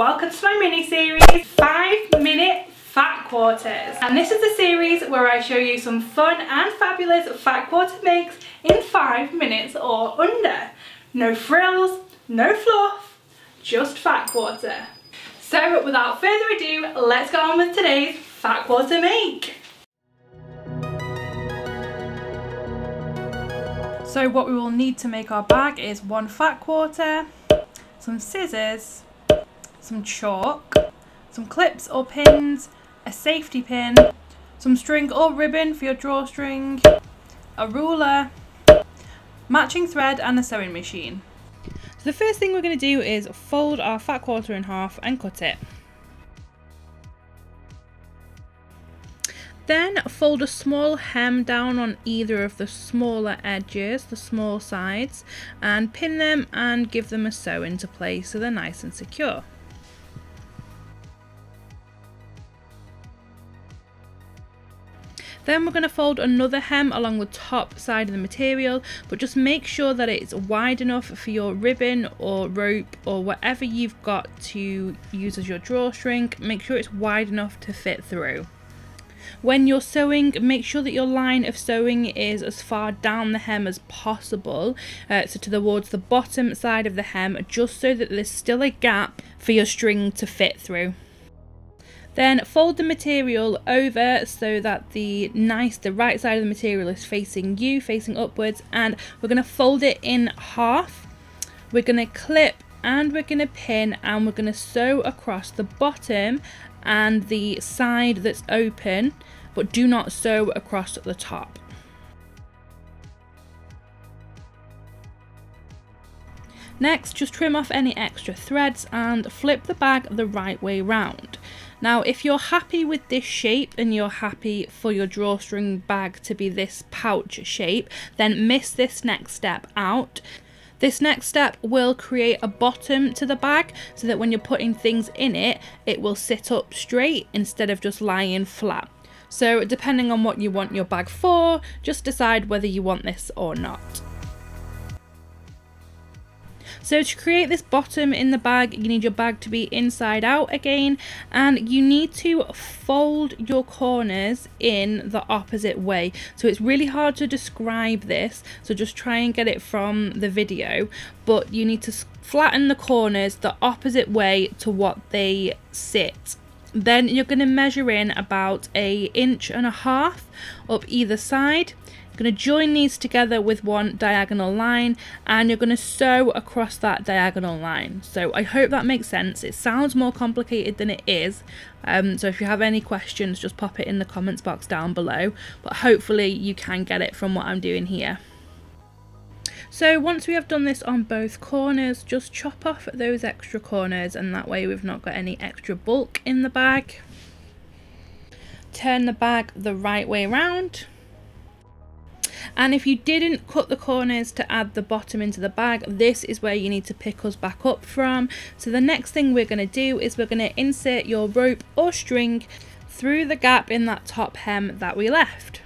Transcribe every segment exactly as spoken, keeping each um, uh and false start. Welcome to my mini series, five minute fat quarters. And this is the series where I show you some fun and fabulous fat quarter makes in five minutes or under. No frills, no fluff, just fat quarter. So without further ado, let's get on with today's fat quarter make. So what we will need to make our bag is one fat quarter, some scissors, some chalk, some clips or pins, a safety pin, some string or ribbon for your drawstring, a ruler, matching thread and a sewing machine. So the first thing we're going to do is fold our fat quarter in half and cut it. Then fold a small hem down on either of the smaller edges, the small sides, and pin them and give them a sew into place so they're nice and secure. Then we're going to fold another hem along the top side of the material, but just make sure that it's wide enough for your ribbon or rope or whatever you've got to use as your drawstring. Make sure it's wide enough to fit through. When you're sewing, make sure that your line of sewing is as far down the hem as possible, uh, so towards the bottom side of the hem, just so that there's still a gap for your string to fit through. Then fold the material over so that the nice, the right side of the material is facing you, facing upwards, and we're going to fold it in half. We're going to clip and we're going to pin and we're going to sew across the bottom and the side that's open, but do not sew across the top. Next, just trim off any extra threads and flip the bag the right way round. Now, if you're happy with this shape and you're happy for your drawstring bag to be this pouch shape, then miss this next step out. This next step will create a bottom to the bag so that when you're putting things in it, it will sit up straight instead of just lying flat. So depending on what you want your bag for, just decide whether you want this or not. So to create this bottom in the bag, you need your bag to be inside out again, and you need to fold your corners in the opposite way. So it's really hard to describe this, so just try and get it from the video, but you need to flatten the corners the opposite way to what they sit. Then you're going to measure in about an inch and a half up either side. Going to join these together with one diagonal line, and you're going to sew across that diagonal line. So I hope that makes sense. It sounds more complicated than it is, um, so if you have any questions, just pop it in the comments box down below, but hopefully you can get it from what I'm doing here. So once we have done this on both corners, just chop off those extra corners, and that way we've not got any extra bulk in the bag. Turn the bag the right way around. And if you didn't cut the corners to add the bottom into the bag, this is where you need to pick us back up from. So the next thing we're going to do is we're going to insert your rope or string through the gap in that top hem that we left.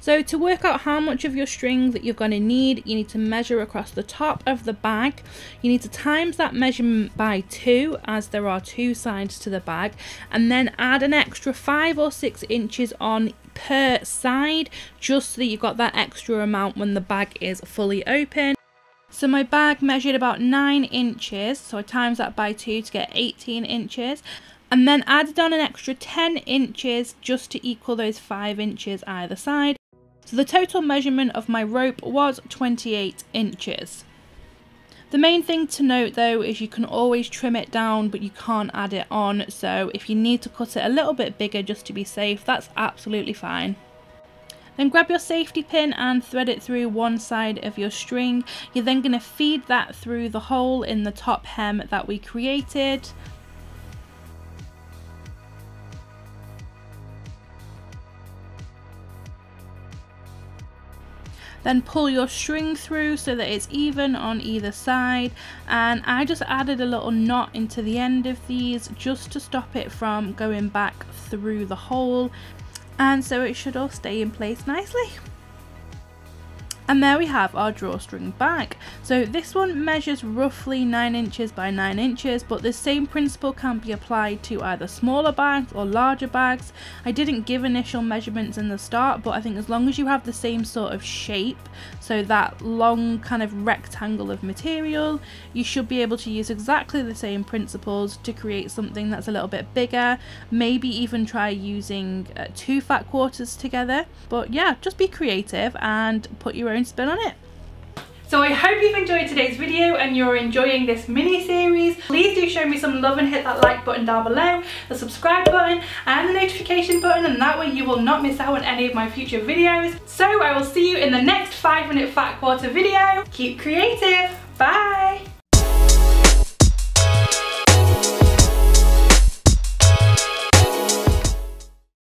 So to work out how much of your string that you're going to need, you need to measure across the top of the bag. You need to times that measurement by two, as there are two sides to the bag, and then add an extra five or six inches on per side, just so that you've got that extra amount when the bag is fully open. So my bag measured about nine inches, so I times that by two to get eighteen inches. And then added on an extra ten inches just to equal those five inches either side. So the total measurement of my rope was twenty-eight inches. The main thing to note though is you can always trim it down, but you can't add it on. So if you need to cut it a little bit bigger just to be safe, that's absolutely fine. Then grab your safety pin and thread it through one side of your string. You're then going to feed that through the hole in the top hem that we created. Then pull your string through so that it's even on either side, and I just added a little knot into the end of these just to stop it from going back through the hole, and so it should all stay in place nicely. And there we have our drawstring bag. So this one measures roughly nine inches by nine inches, but the same principle can be applied to either smaller bags or larger bags. I didn't give initial measurements in the start, but I think as long as you have the same sort of shape, so that long kind of rectangle of material, you should be able to use exactly the same principles to create something that's a little bit bigger. Maybe even try using uh, two fat quarters together. But yeah, just be creative and put your own spin on it. So I hope you've enjoyed today's video and you're enjoying this mini series. Please do show me some love and hit that like button down below, the subscribe button and the notification button, and that way you will not miss out on any of my future videos. So I will see you in the next five minute fat quarter video. Keep creative, bye!